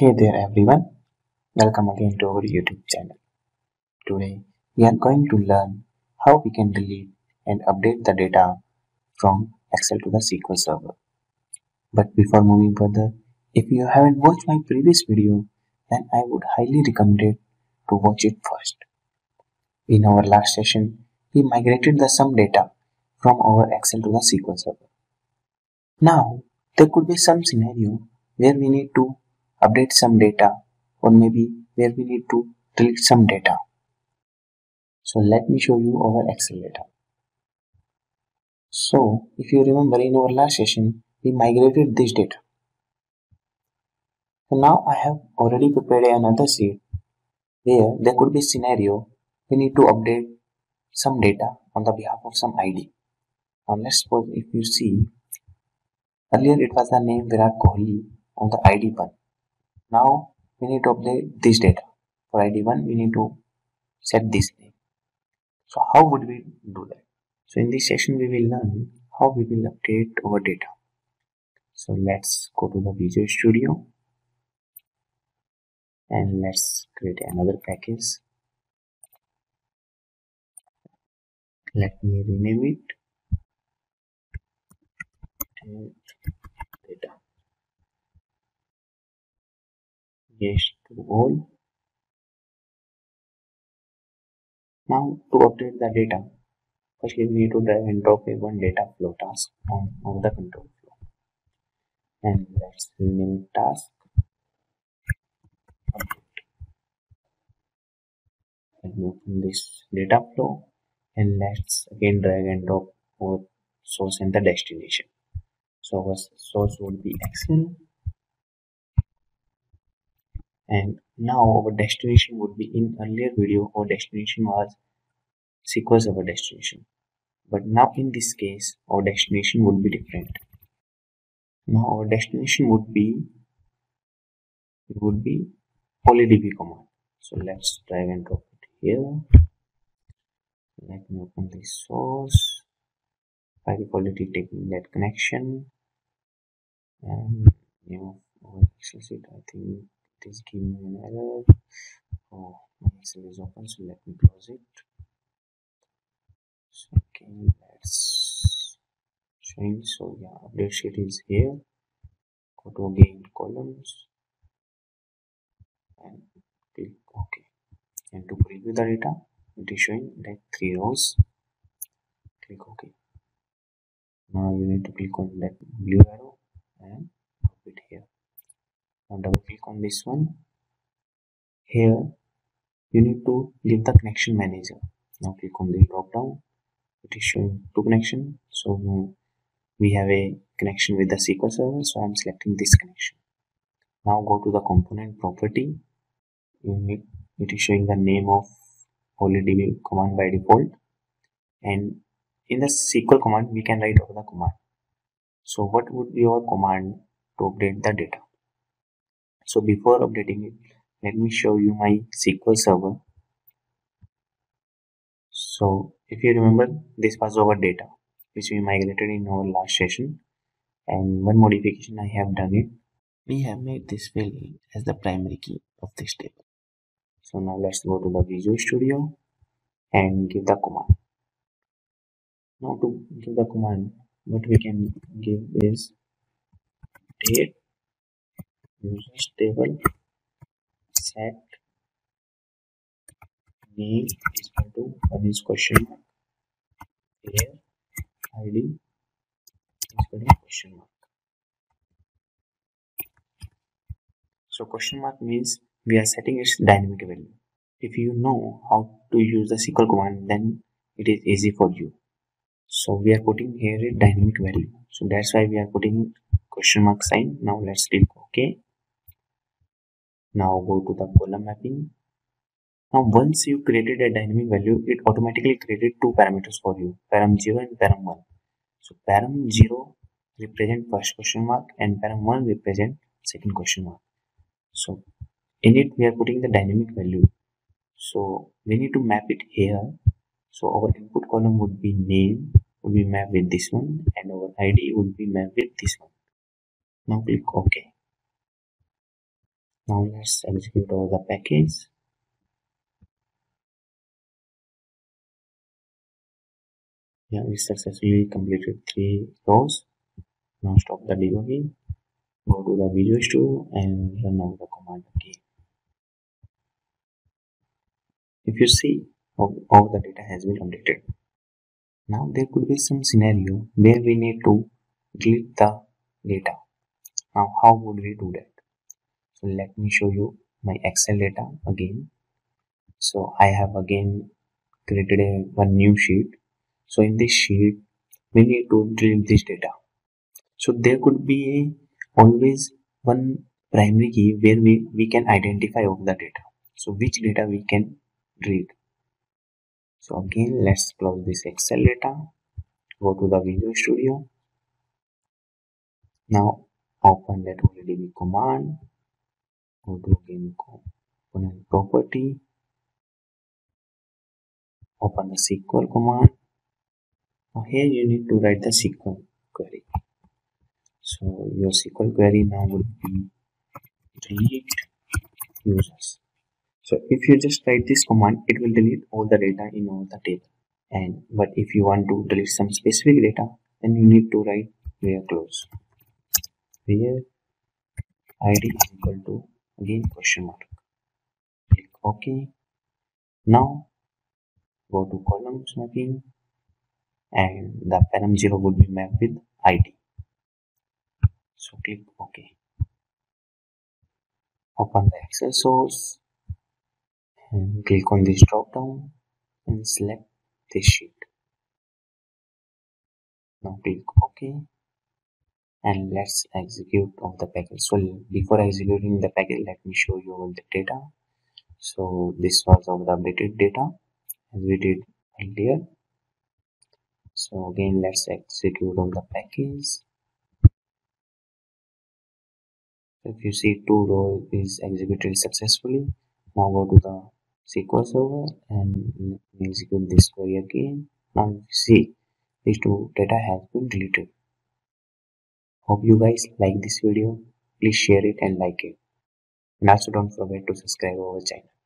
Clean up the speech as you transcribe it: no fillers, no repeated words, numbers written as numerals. Hey there everyone, welcome again to our YouTube channel. Today we are going to learn how we can delete and update the data from Excel to the SQL Server. But before moving further, if you haven't watched my previous video, then I would highly recommend it to watch it first. In our last session, we migrated the some data from our Excel to the SQL Server. Now, there could be some scenario where we need to update some data, or maybe where we need to delete some data. So let me show you our Excel data. So if you remember, in our last session we migrated this data. So now I have already prepared another sheet where there could be a scenario we need to update some data on the behalf of some ID. Now let's suppose, if you see, earlier it was the name Virat Kohli on the ID 1. Now we need to update this data. For ID 1 we need to set this name. So how would we do that? So in this session we will learn how we will update our data. So let's go to the Visual Studio and let's create another package. Let me rename it data. Yes to all. Now to update the data, firstly we need to drag and drop a one data flow task on the control flow, and let's rename task update. Let me open this data flow and let's again drag and drop both source and the destination. So our source would be Excel, and now our destination would be, in earlier video our destination was SQL Server destination, but now in this case our destination would be different. Now our destination would be OLE DB command. So let's drag and drop it here. Let me open this source. By default it is taking that connection. And new Excel sheet, I think it is giving me an error. Oh, my Excel is open, so let me close it. So okay, let's change. So yeah, update sheet is here. Go to again columns and click OK. And to preview the data, it is showing that 3 rows. Click OK. Now you need to click on that blue arrow and drop it here. Now double click on this one. Here you need to give the connection manager. Now click on this drop down. It is showing 2 connections. So we have a connection with the SQL Server. So I am selecting this connection. Now go to the component property. It is showing the name of OLE DB command by default, and in the SQL command we can write over the command. So what would be our command to update the data? So before updating it, let me show you my SQL Server. So if you remember, this was our data which we migrated in our last session, and one modification I have done it. We have made this value as the primary key of this table. So now let's go to the Visual Studio and give the command. Now to give the command, what we can give is date users table set name is equal to one is question mark here id is equal to question mark. So question mark means we are setting its dynamic value. If you know how to use the SQL command, then it is easy for you. So we are putting here a dynamic value. So that's why we are putting question mark sign. Now let's click OK. Now go to the column mapping. Now once you created a dynamic value, it automatically created 2 parameters for you, param 0 and param 1. So param 0 represent first question mark and param 1 represent second question mark. So in it we are putting the dynamic value, so we need to map it here. So our input column would be name, would be mapped with this one, and our ID would be mapped with this one. Now click OK. Now let's execute all the package. Yeah, we successfully completed 3 rows. Now stop the debugging. Go to the Visual Studio and run out the command again. If you see, all the data has been completed. Now there could be some scenario where we need to delete the data. Now how would we do that? So let me show you my Excel data again. So I have again created one new sheet. So in this sheet, we need to delete this data. So there could be always one primary key where we can identify of the data. So which data we can delete. So again, let's close this Excel data. Go to the Visual Studio. Now open that OLE DB command. Go to again component property. Open the SQL command. Now here you need to write the SQL query. So your SQL query now would be delete users. So if you just write this command, it will delete all the data in all the table. But if you want to delete some specific data, then you need to write where close. Where id is equal to again question mark. Click OK. Now go to column mapping, and the param 0 would be mapped with id. So click OK. Open the Excel source and click on this drop down and select this sheet. Now click OK and let's execute of the package. So before executing the package, let me show you all the data. So this was of the updated data as we did earlier. So again, let's execute on the package. If you see, 2 rows is executed successfully. Now go to the SQL Server and execute this query again. Now you see, these 2 data has been deleted. Hope you guys like this video. Please share it and like it. And also don't forget to subscribe our channel.